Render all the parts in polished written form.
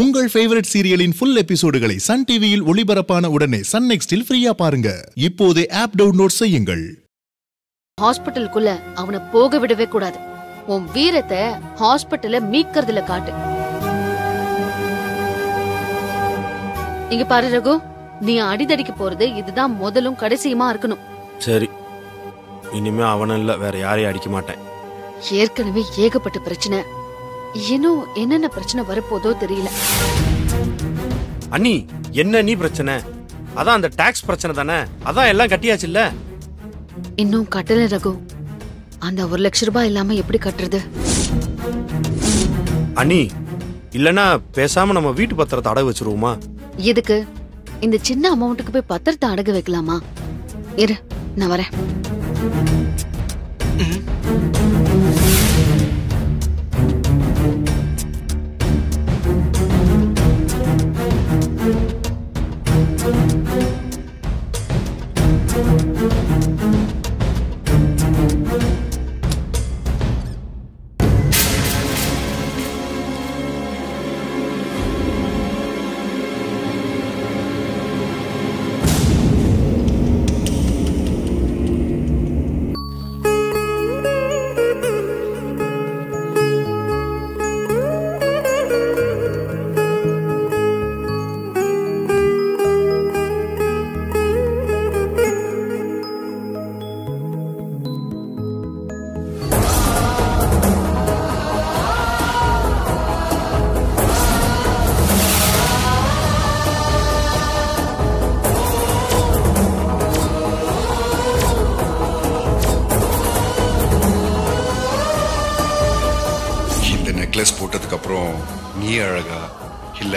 உங்கள் ஃபேவரட் சீரியலின் full எபிசோடுகளை சன் டிவியில் ஒளிபரப்பான உடனே சன் நெக்ஸ்டில் ஃப்ரீயா பாருங்க. இப்போதே ஆப் டவுன்லோட் செய்யுங்கள். ஹாஸ்பிடலுக்குள்ள அவனை போக விடவே கூடாது. உன் வீரத்தை ஹாஸ்பிடல்ல மீட்கிறதுல காட்டு. இங்க பாரு ரகு, நீ அடிதடிக்கு போறது இதுதான் முதலும் கடைசியுமா இருக்கணும். சரி, இனிமே அவன் இல்ல வேற யாரையும் அடிக்க மாட்டேன். ஏற்கனவே ஏகப்பட்ட பிரச்சனை, இன்னும் என்னென்ன பிரச்சனை வரப்போதோ தெரியல. அண்ணி என்ன நீ பிரச்சனை? அதான் அந்த டாக்ஸ் பிரச்சனை தானே, அதான் எல்லாம் கட்டியாச்சு இல்ல? இன்னும் கட்டல ரகு. அந்த 1,00,000 ரூபாய் இல்லாம எப்படி கட்டுறது? அண்ணி இல்லனா பேசாம நம்ம வீட்டு பத்திரத்தை அடகு வச்சிருவோமா? எதுக்கு இந்த சின்ன அமௌண்ட்டுக்கு போய் பத்திரத்தை அடகு வைக்கலாமா? இரு நான் வரேன். போட்டதுக்கு அப்புறம் நீ அழகா இல்ல,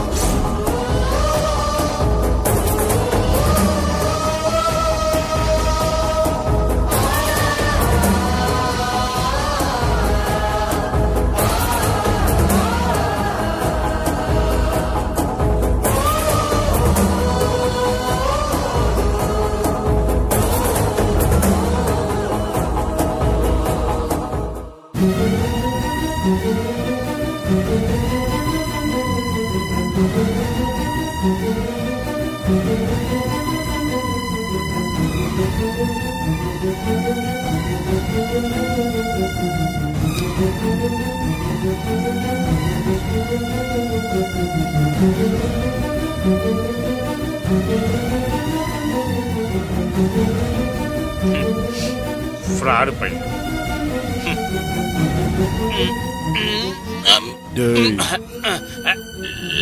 Fraud பண்ணு.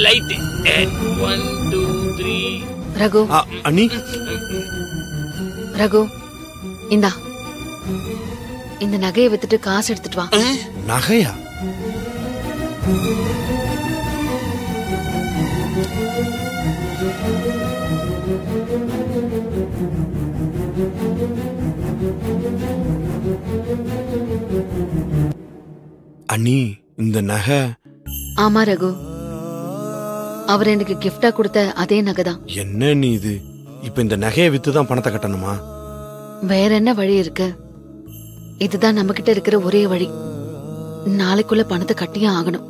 Light it. 1, 2, 3. Raghu. Ani. Raghu. Inda. இந்த நகையை வித்துட்டு காசு எடுத்துட்டு வா. நகையா? அண்ணி இந்த நகை? ஆமா ரகு, அவர் எனக்கு கிஃப்டா கொடுத்த அதே நகை தான். என்ன நீ இது? இப்ப இந்த நகையை வித்துதான் பணத்தை கட்டணுமா? வேற என்ன வழி இருக்கு? இதுதான் நம்ம கிட்ட இருக்கிற ஒரே வழி. நாளைக்குள்ள பணத்தை கட்டியே ஆகணும்.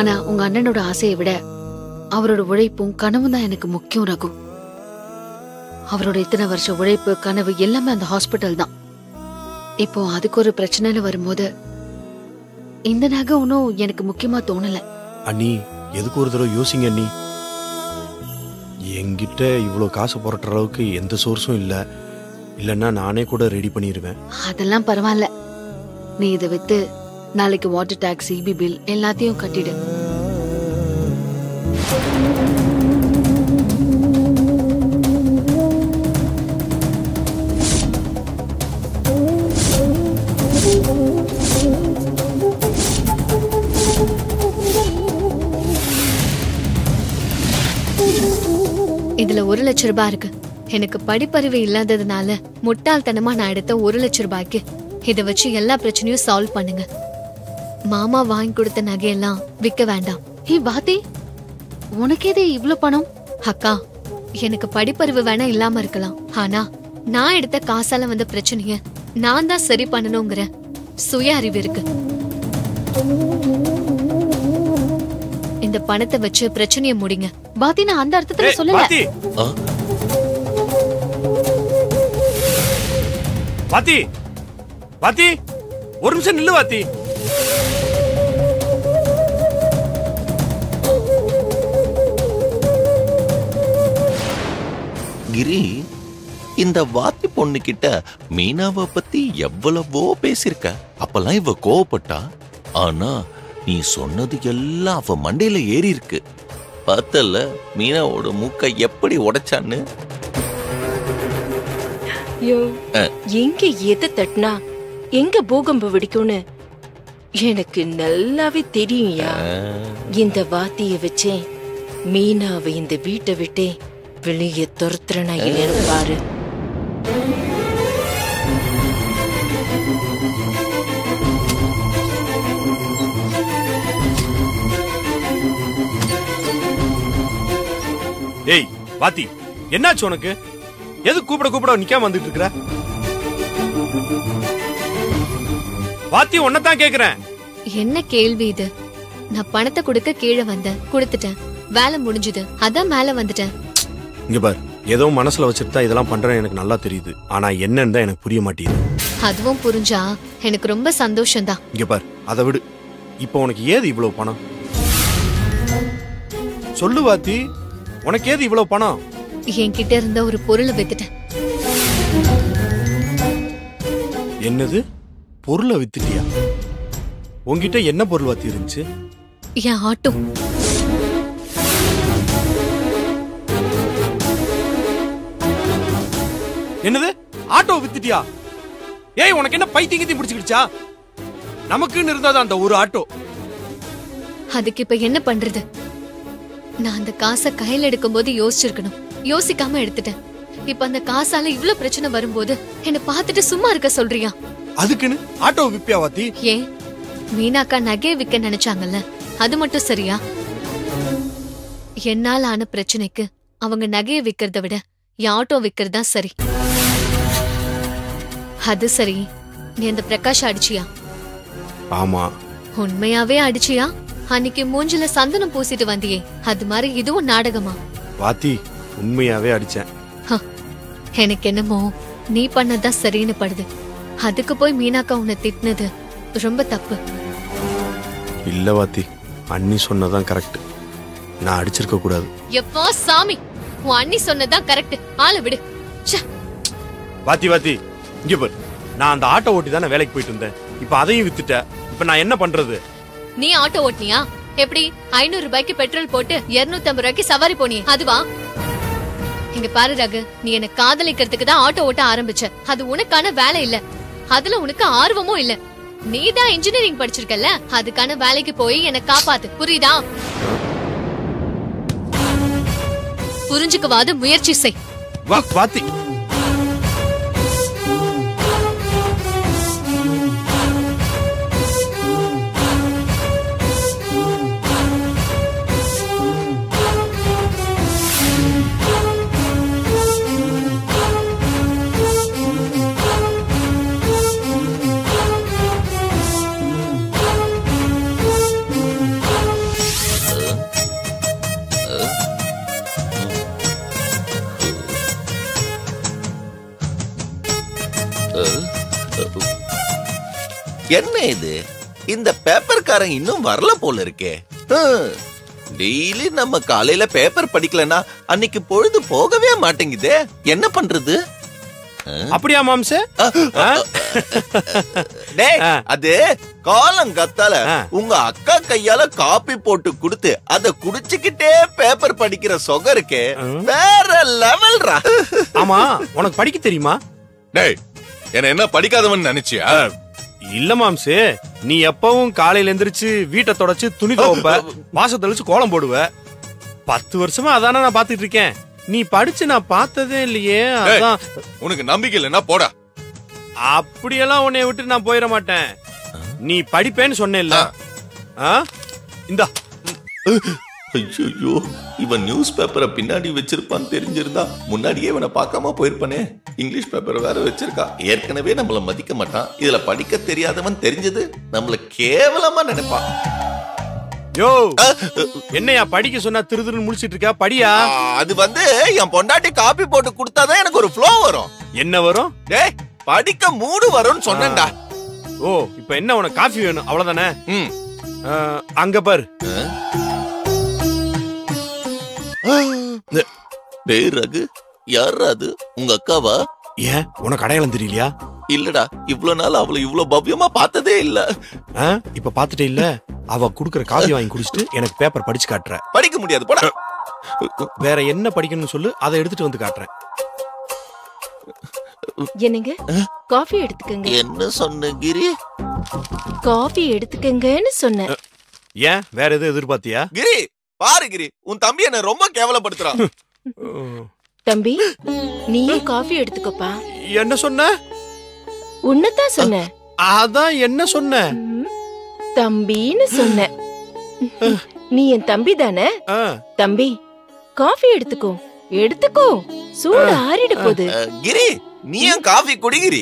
ஆனா உங்க அண்ணனோட ஆசையை விட அவரோட உழைப்பும் கனவும் தான் எனக்கு முக்கியம் ரகு. அவரோட இத்தனை வருஷ உழைப்பு, கனவு எல்லாமே அந்த ஹாஸ்பிட்டல் தான். இப்போ அதுக்கு ஒரு பிரச்சனைன்னு வரும்போது இந்த நகை ஒன்னும் எனக்கு முக்கியமா தோணல. அண்ணி எதுக்கு ஒரு தடவை யோசிங்க அண்ணி. என்கிட்ட இவ்வளவு காசு புரட்டுற அளவுக்கு எந்த சோர்ஸும் இல்லை. இல்லன்னா நானே கூட ரெடி பண்ணிடுவேன். அதெல்லாம் பரவாயில்ல, நீ இதை வித்து நாளைக்கு வாட்டர் டாக்ஸ், ஈபி பில் எல்லாத்தையும் கட்டிடு. இதுல 1,00,000 ரூபாய் இருக்கு. எனக்கு படிப்பறிவு இல்லாததுனால முட்டாள்தனமா நான் எடுத்த 1,00,000 ரூபாய்க்கு இதை வச்சு எல்லா பிரச்சனையும் சால்வ் பண்ணுங்க. மாமா வாங்கி கொடுத்த நகையெல்லாம் விற்க வேண்டாம். ஹே பாத்தி, உனக்கேதே இவ்வளவு பணம்? அக்கா எனக்கு படிப்பறிவு வேணா இல்லாம இருக்கலாம், ஆனா நான் எடுத்த காசால வந்த பிரச்சனையை நான் தான் சரி பண்ணணும்ங்கற சுய அறிவு இருக்கு. இந்த பணத்தை வச்சு பிரச்சனையை முடிங்க. பாதி நான் அந்த அர்த்தத்துல சொல்லல. பாதி பாதி ஒரு நிமிஷம் நில்லு பாதி. கிரி, இந்த வாத்தி பொண்ணு கிட்ட மீனாவை பத்தி எவ்வளவோ பேசியிருக்க. அப்பெல்லாம் இவ கோவப்பட்டா. ஆனா நீ சொன்னது எல்லாம் அவ மண்டையில ஏறி இருக்கு. பார்த்தல மீனாவோட மூக்க எப்படி உடைச்சான்னு. எங்க எதை தட்டினா எங்க பூகம்ப வெடிக்கும்னு எனக்கு நல்லாவே தெரியும்யா. இந்த வாத்திய வச்சே மீனாவை இந்த வீட்டை விட்டே வெளியே துரத்துறனா இருப்பாரு. ஏய் பாத்தி, என்னாச்சு உனக்கு? எது கூப்பிட கூப்பிட நிக்காம வந்துட்டு இருக்கிற? பாத்தி உன்னதான் கேக்குறேன். என்ன கேள்வி இது? நான் பணத்தை கொடுக்க கீழே வந்தேன், கொடுத்துட்டேன். வேலை முடிஞ்சுது, அதான் மேல வந்துட்டேன். இங்க பாரு, ஏதோ மனசுல வச்சிருந்தா இதெல்லாம் பண்றேன்னு எனக்கு நல்லா தெரியுது. ஆனா என்னன்னு தான் எனக்கு புரிய மாட்டேங்குது. அதுவும் புரிஞ்சா எனக்கு ரொம்ப சந்தோஷம் தான். இங்க பாரு, அதை விடு. இப்போ உனக்கு ஏது இவ்வளவு பணம் சொல்லு பாத்தி? உனக்கு ஏது இவ்வளவு பணம்? என்கிட்ட இருந்த ஒரு பொருளை வித்துட்டேன். என்னது? பொருளை வித்துட்டியா? உங்ககிட்ட என்ன பொருள் வாத்தி இருந்துச்சு? என் ஆட்டோ. என்னது? ஆட்டோ வித்துட்டியா? ஏய், உனக்கு என்ன பைத்தியங்கி பிடிச்சிடுச்சா? நமக்குன்னு இருந்தாதான் அந்த ஒரு ஆட்டோ. அதுக்கு இப்ப என்ன பண்றது? நான் அந்த காசை கையில் எடுக்கும் போது யோசிச்சிருக்கணும், யோசிக்காம எடுத்துட்டேன். இப்ப அந்த காசால இவ்வளவு பிரச்சனை வரும்போது என்ன பாத்துட்டு சும்மா இருக்க சொல்றியா? அதுக்குன்னு ஆட்டோ விப்பியா வாத்தி? ஏன் மீனாக்கா நகையை விற்க நினைச்சாங்கல்ல, அது மட்டும் சரியா? என்னால் ஆன பிரச்சனைக்கு அவங்க நகையை விற்கிறத விட என் ஆட்டோ விற்கிறது தான் சரி. அது சரி, நீ அந்த பிரகாஷ் அடிச்சியா? ஆமா. உண்மையாவே அடிச்சியா? அன்னைக்கு மூஞ்சில சந்தனம் பூசிட்டு வந்தியே, அது மாதிரி இதுவும் நாடகமா? வாத்தி உண்மையாவே அடிச்சேன். எனக்கு என்னமோ நீ பண்ணதான் சரின்னு படுது. அதுக்கு போய் மீனாக்கா உன்னை திட்டினது ரொம்ப தப்பு இல்ல வாத்தி. அண்ணி சொன்னதான் கரெக்ட், நான் அடிச்சிருக்க கூடாது. எப்போ சாமி, உன் அண்ணி சொன்னதான் கரெக்ட். ஆளை விடு. வாத்தி வாத்தி இங்க பாரு, நான் அந்த ஆட்டோ ஓட்டி தானே வேலைக்கு போயிட்டு இருந்தேன். இப்ப அதையும் வித்துட்ட. இப்ப நான் என்ன பண்றது? நீ ஆட்டோ ஓட்டினியா? எப்படி? 500 ரூபாய்க்கு பெட்ரோல் போட்டு 250 ரூபாய்க்கு சவாரி போனியே, அதுவா? இங்க பாரு ரகு, நீ என்ன காதலிக்கிறதுக்கு தான் ஆட்டோ ஓட்ட ஆரம்பிச்ச. அது உனக்கான வேலை இல்ல, அதுல உனக்கு ஆர்வமும் இல்ல. நீ தான் இன்ஜினியரிங் படிச்சிருக்கல, அதுக்கான வேலைக்கு போய் என்ன காப்பாத்து, புரியுதா? புரிஞ்சுக்குவாது முயற்சி செய். என்ன இது? இந்த பேப்பர் காரன் இன்னும் வரல போல இருக்கே. டெய்லி நம்ம காலையில பேப்பர் படிக்கலனா அன்னைக்கு பொழுது போகவே மாட்டேங்குதே. என்ன பண்றது? அப்படியா மாம்சே? டேய், அது காலங்கத்தால உங்க அக்கா கையால காபி போட்டு குடுத்து அத குடிச்சுக்கிட்டே பேப்பர் படிக்கிற சொக இருக்கே, வேற லெவல்ரா. ஆமா, உனக்கு படிக்க தெரியுமா? டேய், என்ன என்ன படிக்காதவன்னு நினைச்சியா? இல்ல மாம்சே, நீ எப்பவும் காலையில எந்திரிச்சு வீட்டை தொடச்சு துணி துவைப்ப, வாசல் தெளிச்சு கோலம் போடுவ. 10 வருஷமா அதான நான் பாத்துட்டு இருக்கேன். நீ படிச்சு நான் பார்த்ததே இல்லையே. அதான் உனக்கு நம்பிக்கை இல்லைன்னா போடா. அப்படியெல்லாம் உன்னை விட்டு நான் போயிட மாட்டேன். நீ படிப்பேன்னு சொன்ன இல்ல, இந்தா ஐயோ, இவன் நியூஸ் பேப்பரை பின்னாடி வச்சிருப்பான்னு தெரிஞ்சிருந்தா முன்னாடியே இவனை பார்க்காம போயிருப்பானே. இங்கிலீஷ் பேப்பரை வேற வச்சிருக்கா. ஏற்கனவே நம்மள மதிக்க மாட்டான், இதுல படிக்க தெரியாதவன் தெரிஞ்சது நம்மள கேவலமா நினைப்பான். யோ, என்னையா படிக்க சொன்னா திருதிருன்னு முடிச்சிட்டு இருக்கா? படியா. அது வந்து என் பொண்டாட்டி காப்பி போட்டு கொடுத்தாதான் எனக்கு ஒரு ஃப்ளோ வரும். என்ன வரும்? டேய், படிக்க மூடு வரும்னு சொன்னேன்டா. ஓ, இப்போ என்ன உனக்கு காபி வேணும் அவ்வளவுதானே? ம். அங்க பாரு. டேய் ரகு, யாரா அது? உங்க அக்காவா? ஏன் உனக்கு அடையாளம் தெரியலையா? இல்லடா, இவ்வளவு நாள் அவளை இவ்வளவு பவ்யமா பார்த்ததே இல்ல. இப்ப பாத்துட்டே இல்ல? அவ குடுக்கற காபி வாங்கி குடிச்சிட்டு எனக்கு பேப்பர் படிச்சு காட்டுற. படிக்க முடியாது போடா. வேற என்ன படிக்கணும்னு சொல்லு, அதை எடுத்துட்டு வந்து காட்டுறேன். என்னங்க, காபி எடுத்துக்கங்க. என்ன சொன்ன கிரி? காபி எடுத்துக்கங்கன்னு சொன்ன. ஏன் வேற எது எதிர்பார்த்தியா? கிரி பாரு, கிரி உன் தம்பி என்ன ரொம்ப கேவலப்படுத்துறான். தம்பி நீயே காபி எடுத்துக்கப்பா. என்ன சொன்ன? உன்னதான் சொன்ன. அதான் என்ன சொன்ன? தம்பின்னு சொன்ன. நீ என் தம்பி தானே? தம்பி காஃபி எடுத்துக்கோ, எடுத்துக்கோ, சூடு ஆறிட போகுது. கிரி நீ ஏன் காஃபி குடிக்கிற?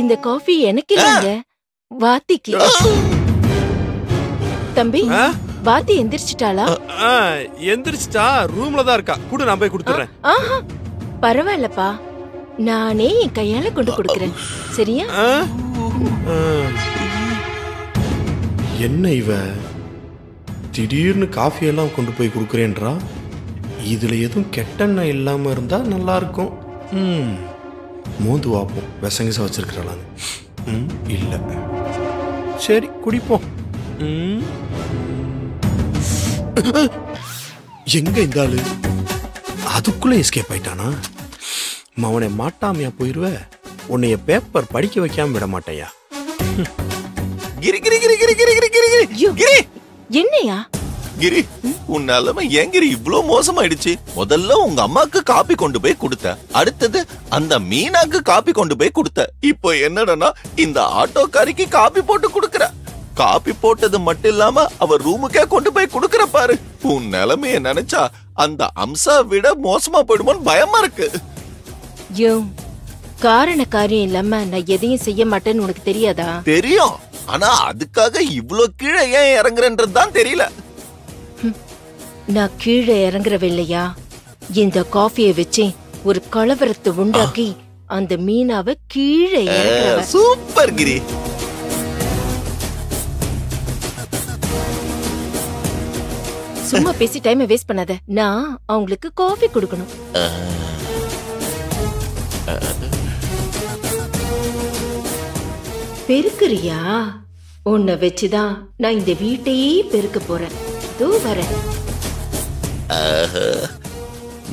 இந்த காஃபி எனக்கு இல்லங்க, வாத்திக்கு. தம்பி வாத்தி எந்திரிச்சிட்டாளா? எந்திரிச்சிட்டா, ரூம்ல தான் இருக்கா. கூட நான் போய் கொடுத்துறேன். ஆஹா, பரவாயில்லப்பா, நானே என் கையால கொண்டு கொடுக்கிறேன், சரியா? என்ன இவ திடீர்னு காஃபி எல்லாம் கொண்டு போய் கொடுக்குறேன்றா? இதில் எதுவும் கெட்டெண்ணெய் இல்லாமல் இருந்தால் நல்லாயிருக்கும். ம், மோந்து வாப்போம், விசங்கசா வச்சுருக்கிறாளாங்க. ம், இல்லை சரி குடிப்போம். ம், எங்கே இந்த ஆள்? அதுக்குள்ளே எஸ்கேப் ஆயிட்டானா? அவனை மாட்டாமையா போயிடுவ? உன்னைய பேப்பர் படிக்க வைக்காமல் விட மாட்டேயா? கிரி கிரி கிரி கிரி கிரி கிரி கிரி கிரி கிரி. என்னையா கிரி, உன் நிலைமை ஏன் கிரி இவ்ளோ மோசமாயிடுச்சு? முதல்ல உங்க அம்மாக்கு காபி கொண்டு போய் கொடுத்த, அடுத்தது அந்த மீனாக்கு காபி கொண்டு போய் கொடுத்த, இப்போ என்னடனா இந்த ஆட்டோக்காரிக்கு காபி போட்டு கொடுக்கற. காபி போட்டது மட்டும் இல்லாம அவ ரூமுக்கே கொண்டு போய் கொடுக்கற. பாரு, உன் நிலைமைய நினைச்சா அந்த அம்சா விட மோசமா போயிடுமோன்னு பயமா இருக்கு. யோ, காரண காரியம் இல்லாம நான் எதையும் செய்ய மாட்டேன்னு உனக்கு தெரியாதா? தெரியும், ஆனா அதுக்காக இவ்ளோ கீழே ஏன் இறங்குறன்றது தான் தெரியல. நான் கீழே இறங்குறவே இல்லையா. இந்த காஃபியை வச்சு ஒரு கலவரத்தை உண்டாக்கி அந்த மீனாவை கீழே இறங்குறவ. சூப்பர் கிரி. சும்மா பேசி டைமை வேஸ்ட் பண்ணாத. நான் அவங்களுக்கு காஃபி கொடுக்கணும். பெருக்குறியா? உன்னை வச்சுதான் நான் இந்த வீட்டையே பெருக்க போறேன். தூ வர.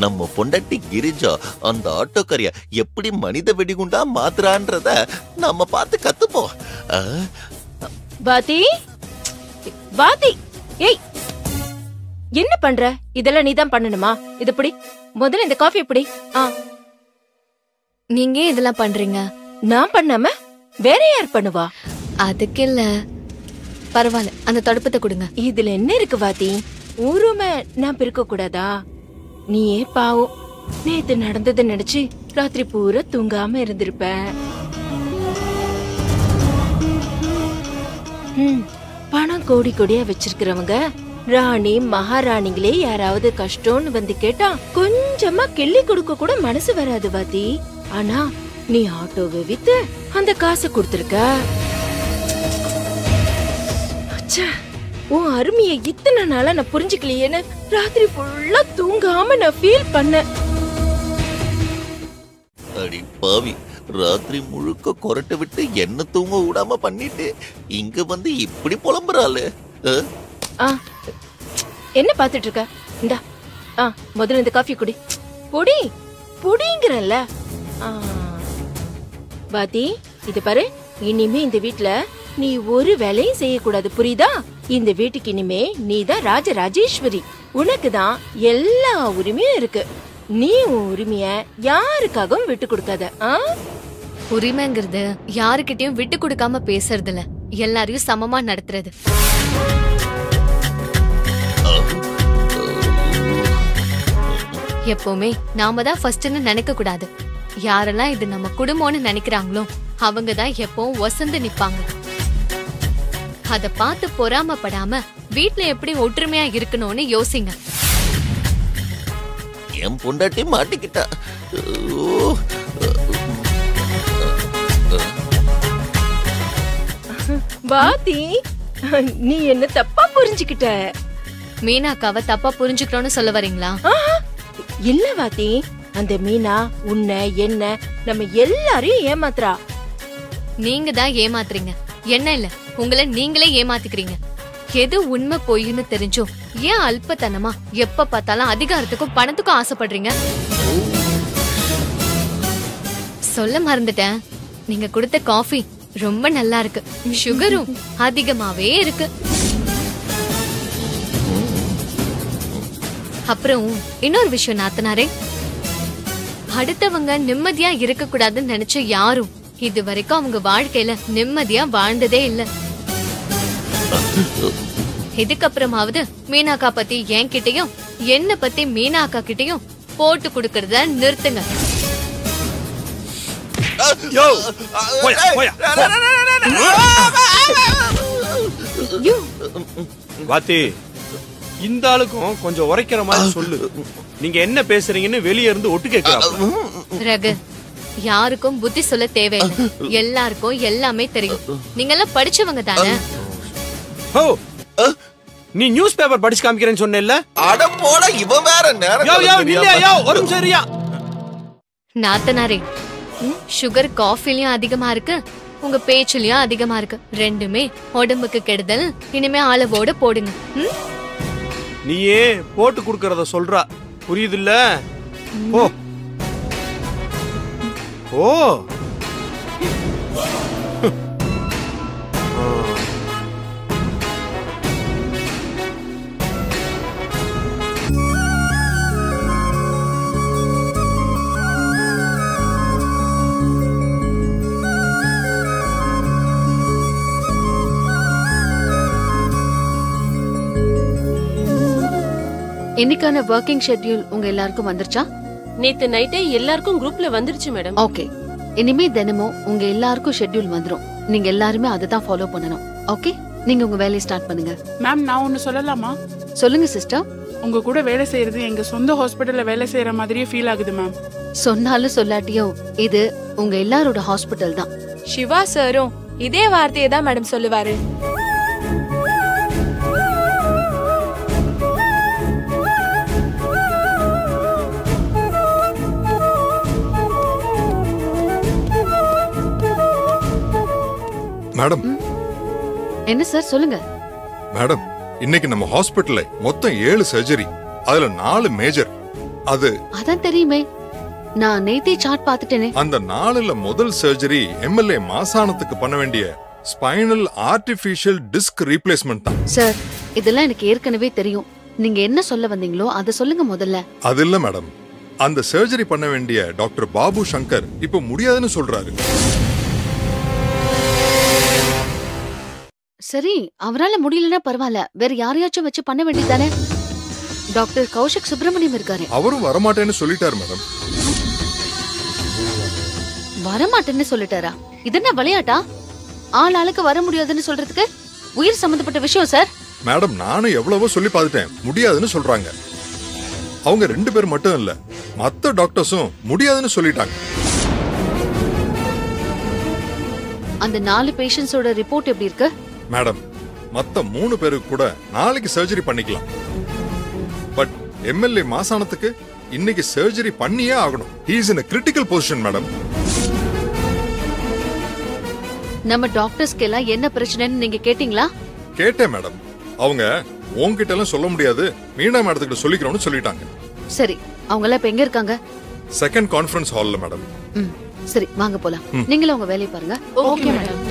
நம்ம பொண்டாட்டி கிரிஜா அந்த ஆட்டோக்காரிய எப்படி மனித வெடிகுண்டா மாத்துறான்றத நம்ம பார்த்து கத்துப்போம். பாதி பாதி, ஏய் என்ன பண்ற? இதெல்லாம் நீதான் பண்ணணுமா? இது பிடி, முதல்ல இந்த காஃபி பிடி. நீங்க இதெல்லாம் பண்றீங்க, நான் பண்ணாம வேற யார் பண்ணுவா? அதுக்கு இல்ல, பரவாயில்ல, அந்த தடுப்பத்தை கொடுங்க. இதுல என்ன இருக்கு வாதி? ஊரும நான் பிறக்க கூடாதா? நீயே பாவம், நேத்து நடந்ததை நினைச்சு ராத்திரி பூரா தூங்காம இருந்திருப்ப. பணம் கோடி கோடியா வச்சிருக்கிறவங்க ராணி மகாராணிங்களே யாராவது கஷ்டம்னு வந்து கேட்டா கொஞ்சமா கிள்ளி கொடுக்க கூட மனசு வராது வாதி. ஆனா நீ ஆட்டோவை வித்து அந்த காசை கொடுத்திருக்க. உன் அருமையை இத்தனை நாளா நான் புரிஞ்சுக்கலையேன்னு ராத்திரி ஃபுல்லா தூங்காம நான் ஃபீல் பண்ண. அடி பாவி, ராத்திரி முழுக்க கொரட்டை விட்டு என்ன தூங்க விடாம பண்ணிட்டு இங்க வந்து இப்படி புலம்புறாளு. என்ன பாத்துட்டு இருக்க? இந்தா, முதல்ல இந்த காஃபி குடி. பொடி பொடிங்கிறல்ல. பாதி, இது பாரு, இனிமே இந்த வீட்டுல நீ ஒரு வேலையும் செய்யக்கூடாது, புரியுதா? இந்த வீட்டுக்கு இனிமே நீ தான் ராஜராஜேஸ்வரி. உனக்கு தான் எல்லா உரிமையும் இருக்கு. நீ உரிமைய யாருக்காகவும் விட்டு கொடுக்காத. உரிமைங்கிறது யாருக்கிட்டையும் விட்டு கொடுக்காம பேசுறதுல, எல்லாரையும் சமமா நடத்துறது. எப்பவுமே நாம தான் ஃபர்ஸ்ட்னு நினைக்க கூடாது. யாரெல்லாம் இது நம்ம குடும்பம்னு நினைக்கிறாங்களோ அவங்க தான் எப்பவும் வசந்து நிப்பாங்க. அத பார்த்து பொறாமப்படாம வீட்ல எப்படி ஒற்றுமையா இருக்கணும்னு யோசிங்க. என் பொண்டாட்டி மாட்டிக்கிட்டா. பாதி நீ என்ன தப்பா புரிஞ்சுக்கிட்ட? மீனாக்காவ தப்பா புரிஞ்சுக்கணும்னு சொல்ல வரீங்களா? இல்ல வாதி, அந்த மீனா உன்னை என்ன நம்ம எல்லாரையும் ஏமாத்துறா. நீங்க தான் ஏமாத்துறீங்க, என்ன இல்ல உங்களை நீங்களே ஏமாத்திக்கிறீங்க. எது உண்மை பொய்ன்னு தெரிஞ்சும் ஏன் அல்பத்தனமா எப்ப பார்த்தாலும் அதிகாரத்துக்கும் பணத்துக்கும் ஆசைப்படுறீங்க? சொல்ல மறந்துட்டேன், நீங்க கொடுத்த காஃபி ரொம்ப நல்லா இருக்கு, சுகரும் அதிகமாவே இருக்கு. அப்புறம் இன்னொரு விஷயம் நாத்தனாரே, அடுத்தவங்க நிம்மதியா இருக்க கூடாதுன்னு நினைச்ச யாரும் இது வரைக்கும் அவங்க வாழ்க்கையில நிம்மதியா வாழ்ந்ததே இல்ல. இதுக்கப்புறமாவது மீனாக்கா பத்தி என் கிட்டயும் என்ன பத்தி மீனாக்கா கிட்டயும் போட்டு கொடுக்கறத நிறுத்துங்க. இந்த ஆளுக்கும் கொஞ்சம் உரைக்கிற மாதிரி சொல்லு. நீங்க என்ன பேசுறீங்கன்னு வெளியே இருந்து ஒட்டு கேக்குறாங்க. யாருக்கும் புத்தி சொல்ல தேவையில்லை, எல்லாருக்கும் எல்லாமே தெரியும். நீங்க எல்லாம் படிச்சவங்க தானே. நீ நியூஸ் பேப்பர் படிச்சு காமிக்கிறேன்னு சொன்னேல்ல, அட போடா இவன் வேற நேரா. யோ யோ இல்லையா, யோ ஒரு சரியா நாத்தனாரே, சுகர் காஃபிலயும் அதிகமா இருக்கு, உங்க பேச்சுலயும் அதிகமா இருக்கு. ரெண்டுமே உடம்புக்கு கெடுதல். இனிமே அளவோட போடுங்க. நீயே போட்டு குடுக்கறத சொல்றா, புரியுது இல்ல? ஓ ஓ இன்னைக்கான வர்க்கிங் ஷெட்யூல் உங்க எல்லாருக்கும் வந்துருச்சா? நேத்து நைட்டே எல்லாருக்கும் குரூப்ல வந்துருச்சு மேடம். ஓகே, இனிமே தினமும் உங்க எல்லாருக்கும் ஷெட்யூல் வந்துரும். நீங்க எல்லாரும் அதை தான் ஃபாலோ பண்ணனும். ஓகே, நீங்க உங்க வேலையை ஸ்டார்ட் பண்ணுங்க. மேம், நான் ஒன்னு சொல்லலாமா? சொல்லுங்க சிஸ்டர். உங்க கூட வேலை செய்யறது எங்க சொந்த ஹாஸ்பிடல்ல வேலை செய்யற மாதிரியே ஃபீல் ஆகுது மேம். சொன்னாலும் சொல்லாட்டியோ இது உங்க எல்லாரோட ஹாஸ்பிடல் தான். சிவா சாரும் இதே வார்த்தையை தான் மேடம் சொல்லுவாரு. மேடம், என்ன சார் சொல்லுங்க. மேடம், இன்னைக்கு நம்ம ஹாஸ்பிடல்ல மொத்தம் 7 சர்ஜரி, அதுல 4 மேஜர். அது அதான் தெரியுமே, நான் நேத்தே சார்ட் பார்த்துட்டேனே. அந்த 4ல முதல் சர்ஜரி எம்எல்ஏ மாசானத்துக்கு பண்ண வேண்டிய ஸ்பைனல் ஆர்டிஃபிஷியல் டிஸ்க் ரீப்ளேஸ்மென்ட் தான். சார், இதெல்லாம் எனக்கு ஏற்கனவே தெரியும். நீங்க என்ன சொல்ல வந்தீங்களோ அத சொல்லுங்க முதல்ல. அது இல்ல மேடம், அந்த சர்ஜரி பண்ண வேண்டிய டாக்டர் பாபு சங்கர் இப்ப முடியாதுன்னு சொல்றாரு. சரி, அவரால முடியலன்னா பரவாயில்ல, வேற யாரையாச்சும் வச்சு பண்ண வேண்டியதானே. டாக்டர் கௌஷிக் சுப்பிரமணியம் இருக்காரு, அவரும் வரமாட்டேன்னு சொல்லிட்டாரு மேடம். வரமாட்டேன்னு சொல்லிட்டாரா? இதென்ன விளையாட்டா? ஆள் ஆளுக்கு வர முடியாதுன்னு சொல்றதுக்கு உயிர் சம்பந்தப்பட்ட விஷயம் சார். மேடம், நானும் எவ்வளவோ சொல்லி பார்த்துட்டேன், முடியாதுன்னு சொல்றாங்க. அவங்க 2 பேர் மட்டும் இல்ல, மத்த டாக்டர்ஸும் முடியாதுன்னு சொல்லிட்டாங்க. அந்த 4 பேஷண்ட்ஸோட ரிப்போர்ட் எப்படி இருக்கு? மேடம், மத்த 3 பேருக்கு கூட நாளைக்கு சர்ஜரி பண்ணிக்கலாம். பட் எம்எல்ஏ மாசானத்துக்கு இன்னைக்கு சர்ஜரி பண்ணியே ஆகணும். He is in a critical position madam. நம்ம டாக்டர்ஸ்க்கு எல்லாம் என்ன பிரச்சனைன்னு நீங்க கேட்டிங்களா? கேட்டேன் மேடம். அவங்க உங்ககிட்ட எல்லாம் சொல்ல முடியாது, மீனா மேடத்துக்கிட்ட சொல்லிக்கிறோம்னு சொல்லிட்டாங்க. சரி, அவங்க எல்லாம் இப்ப எங்க இருக்காங்க? செகண்ட் கான்ஃபரன்ஸ் ஹால்ல மேடம். சரி, வாங்க போலாம். நீங்களும் உங்க வேலையை பாருங்க. Okay madam.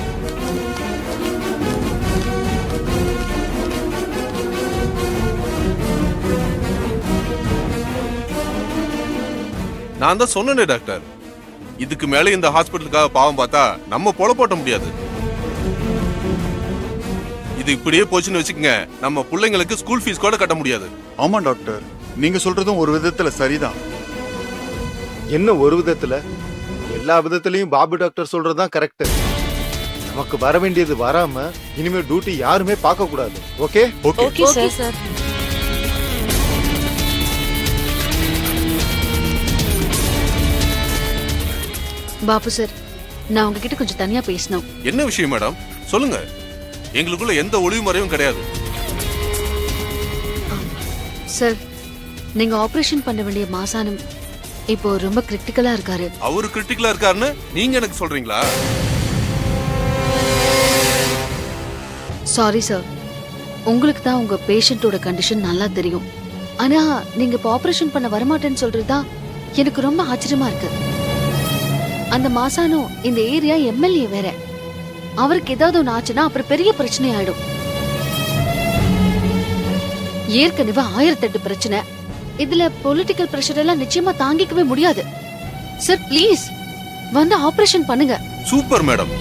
நான் தான் சொன்னேனே டாக்டர், இதுக்கு மேல இந்த ஹாஸ்பிட்டலுக்காக பாவம் பார்த்தா நம்ம போல போட்ட முடியாது. இது இப்படியே போச்சுன்னு வச்சுக்கோங்க, நம்ம பிள்ளைங்களுக்கு ஸ்கூல் ஃபீஸ் கூட கட்ட முடியாது. ஆமா டாக்டர், நீங்க சொல்றதும் ஒரு விதத்துல சரிதான். என்ன ஒரு விதத்துல? எல்லா விதத்துலயும் பாபு டாக்டர் சொல்றதுதான் கரெக்ட். நமக்கு வர வேண்டியது வராம இனிமே டியூட்டி யாருமே பார்க்க கூடாது. Okay okay sir. Babu sir, நான் உங்ககிட்ட கொஞ்சம் தனியா பேசணும். என்ன விஷயம் மேடம்? சொல்லுங்க. எங்களுக்குள்ள எந்த ஒளிவுமறையும் கிடையாது. சார், நீங்க ஆபரேஷன் பண்ண வேண்டிய மாசானம் இப்போ ரொம்ப கிரிட்டிக்கலா இருக்காரு. அவரு கிரிட்டிக்கலா இருக்காருன்னு நீங்க எனக்கு சொல்றீங்களா? சாரி சார், உங்களுக்கு தான் உங்க பேஷண்டோட கண்டிஷன் நல்லா தெரியும். ஆனா நீங்க இப்போ ஆபரேஷன் பண்ண வரமாட்டேன்னு சொல்றதுதான் எனக்கு ரொம்ப ஆச்சரியமா இருக்கு. அந்த மாசானும் இந்த ஏரியா எம்எல்ஏ வேற. அவருக்கு ஏதாவது ஒன்று ஆச்சுன்னா அப்புறம் பெரிய பிரச்சனை ஆயிடும். ஏற்கனவே 1008 பிரச்சனை. இதுல பொலிட்டிக்கல் பிரஷர் எல்லாம் நிச்சயமா தாங்கிக்கவே முடியாது. சார் பிளீஸ் வந்து ஆபரேஷன் பண்ணுங்க. Super madam.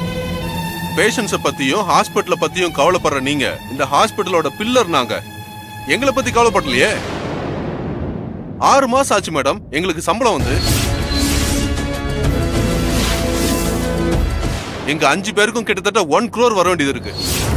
பேஷண்ட்ஸ பத்தியும் ஹாஸ்பிட்டல பத்தியும் கவலைப்படுற நீங்க இந்த ஹாஸ்பிட்டலோட பில்லர். நாங்க எங்களை பத்தி கவலைப்படலையே. 6 மாசம் ஆச்சு மேடம் எங்களுக்கு சம்பளம் வந்து. எங்க 5 பேருக்கும் கிட்டத்தட்ட 1 crore வர வேண்டியது இருக்கு.